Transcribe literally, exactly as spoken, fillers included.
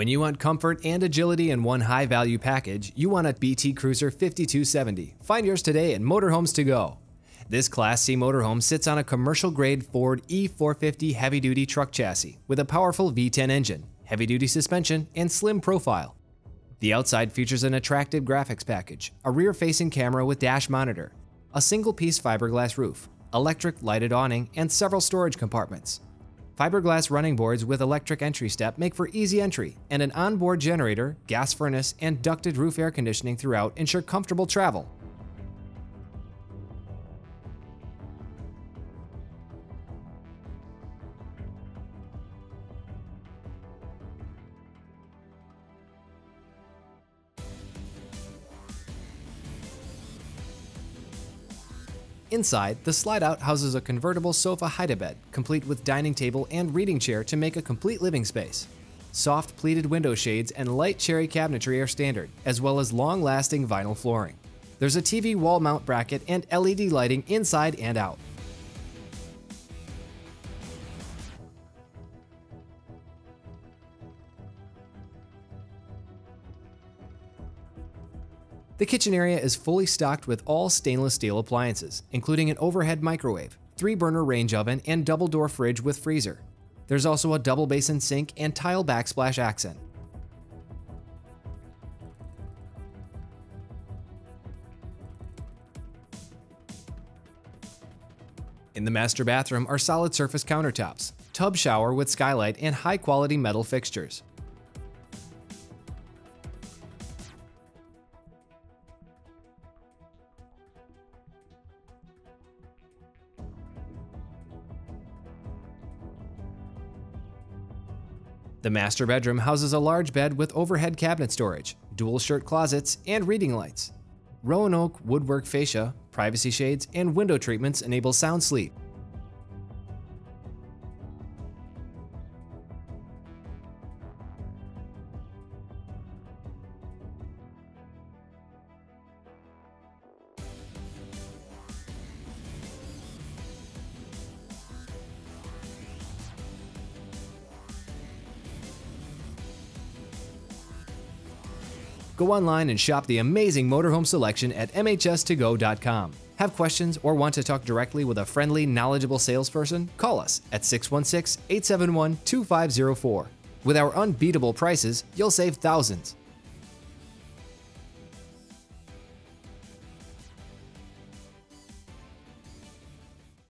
When you want comfort and agility in one high-value package, you want a B T Cruiser fifty-two seventy. Find yours today at Motorhomes to Go. This Class C motorhome sits on a commercial-grade Ford E four fifty heavy-duty truck chassis with a powerful V ten engine, heavy-duty suspension, and slim profile. The outside features an attractive graphics package, a rear-facing camera with dash monitor, a single-piece fiberglass roof, electric lighted awning, and several storage compartments. Fiberglass running boards with electric entry step make for easy entry, and an onboard generator, gas furnace, and ducted roof air conditioning throughout ensure comfortable travel. Inside, the slide-out houses a convertible sofa hide-a-bed, complete with dining table and reading chair to make a complete living space. Soft pleated window shades and light cherry cabinetry are standard, as well as long-lasting vinyl flooring. There's a T V wall mount bracket and L E D lighting inside and out. The kitchen area is fully stocked with all stainless steel appliances, including an overhead microwave, three-burner range oven, and double-door fridge with freezer. There's also a double-basin sink and tile backsplash accent. In the master bathroom are solid surface countertops, tub shower with skylight, and high-quality metal fixtures. The master bedroom houses a large bed with overhead cabinet storage, dual shirt closets, and reading lights. Roanoke woodwork fascia, privacy shades, and window treatments enable sound sleep. Go online and shop the amazing motorhome selection at M H S two go dot com. Have questions or want to talk directly with a friendly, knowledgeable salesperson? Call us at six one six, eight seven one, two five zero four. With our unbeatable prices, you'll save thousands.